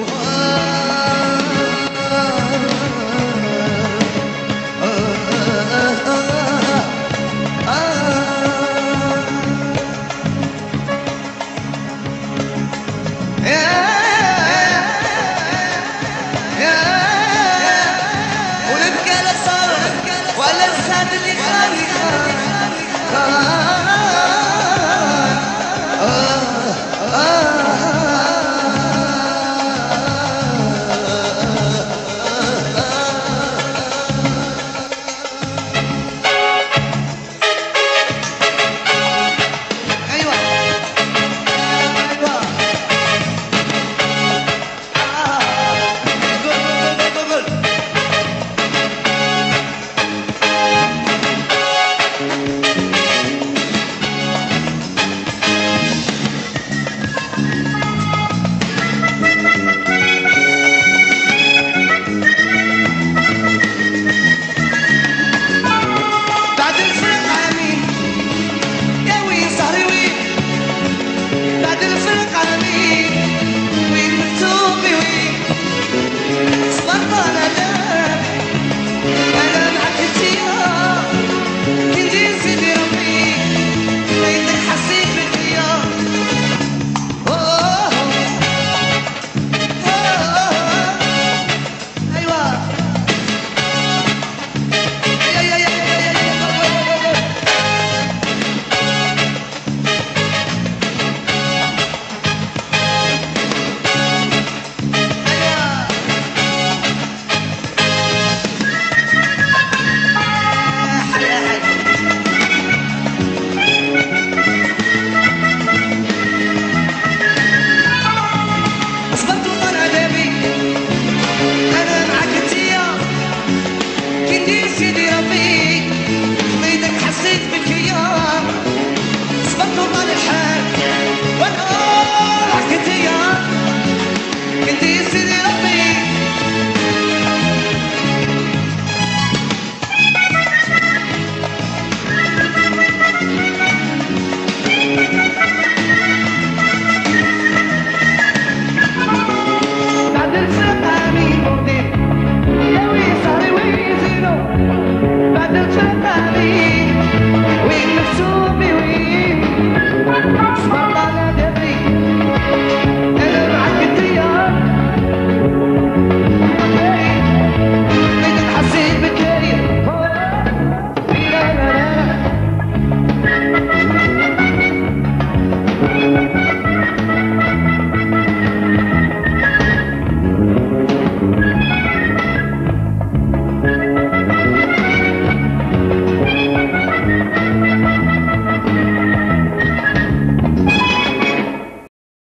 Whoa.